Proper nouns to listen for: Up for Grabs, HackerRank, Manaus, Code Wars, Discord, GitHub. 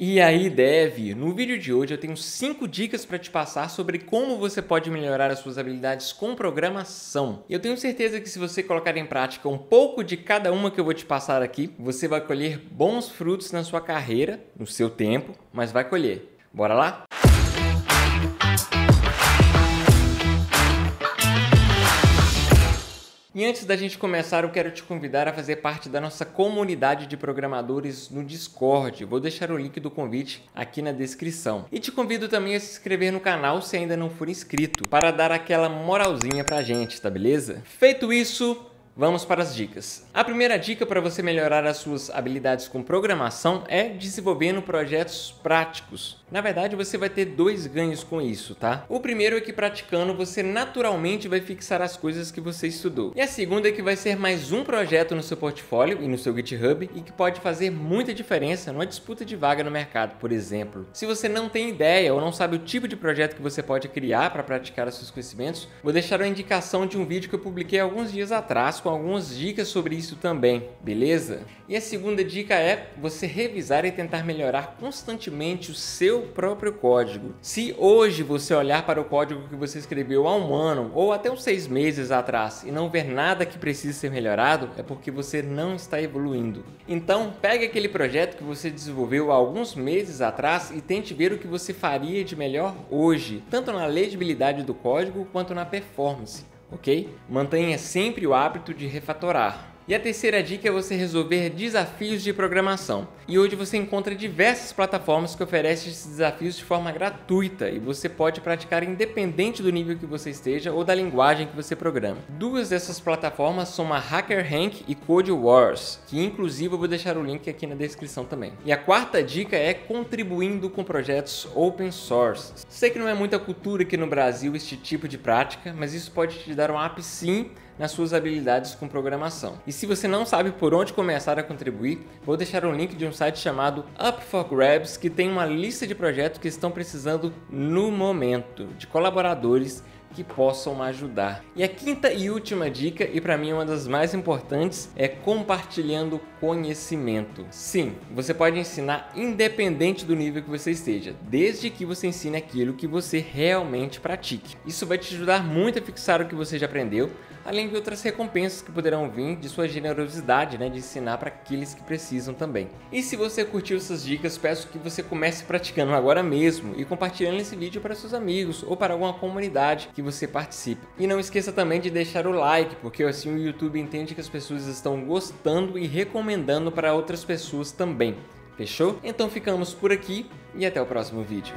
E aí, Dev! No vídeo de hoje eu tenho 5 dicas para te passar sobre como você pode melhorar as suas habilidades com programação. Eu tenho certeza que se você colocar em prática um pouco de cada uma que eu vou te passar aqui, você vai colher bons frutos na sua carreira, no seu tempo, mas vai colher. Bora lá? E antes da gente começar, eu quero te convidar a fazer parte da nossa comunidade de programadores no Discord. Vou deixar o link do convite aqui na descrição. E te convido também a se inscrever no canal se ainda não for inscrito, para dar aquela moralzinha pra gente, tá beleza? Feito isso, vamos para as dicas. A primeira dica para você melhorar as suas habilidades com programação é desenvolvendo projetos práticos. Na verdade, você vai ter 2 ganhos com isso, tá? O primeiro é que praticando você naturalmente vai fixar as coisas que você estudou. E a segunda é que vai ser mais um projeto no seu portfólio e no seu GitHub e que pode fazer muita diferença numa disputa de vaga no mercado, por exemplo. Se você não tem ideia ou não sabe o tipo de projeto que você pode criar para praticar os seus conhecimentos, vou deixar uma indicação de um vídeo que eu publiquei alguns dias atrás, algumas dicas sobre isso também, beleza? E a segunda dica é você revisar e tentar melhorar constantemente o seu próprio código. Se hoje você olhar para o código que você escreveu há um ano ou até uns 6 meses atrás e não ver nada que precise ser melhorado, é porque você não está evoluindo. Então, pegue aquele projeto que você desenvolveu há alguns meses atrás e tente ver o que você faria de melhor hoje, tanto na legibilidade do código quanto na performance. Ok? Mantenha sempre o hábito de refatorar. E a terceira dica é você resolver desafios de programação. E hoje você encontra diversas plataformas que oferecem esses desafios de forma gratuita e você pode praticar independente do nível que você esteja ou da linguagem que você programa. 2 dessas plataformas são a HackerRank e Code Wars, que inclusive eu vou deixar o link aqui na descrição também. E a quarta dica é contribuindo com projetos open source. Sei que não é muita cultura aqui no Brasil este tipo de prática, mas isso pode te dar um up sim nas suas habilidades com programação. E se você não sabe por onde começar a contribuir, vou deixar um link de um site chamado Up for Grabs, que tem uma lista de projetos que estão precisando no momento de colaboradores que possam ajudar. E a quinta e última dica, e para mim uma das mais importantes, é compartilhando conhecimento. Sim, você pode ensinar independente do nível que você esteja, desde que você ensine aquilo que você realmente pratique. Isso vai te ajudar muito a fixar o que você já aprendeu, além de outras recompensas que poderão vir de sua generosidade, né, de ensinar para aqueles que precisam também. E se você curtiu essas dicas, peço que você comece praticando agora mesmo e compartilhando esse vídeo para seus amigos ou para alguma comunidade que você participe. E não esqueça também de deixar o like, porque assim o YouTube entende que as pessoas estão gostando e recomendando para outras pessoas também. Fechou? Então ficamos por aqui e até o próximo vídeo.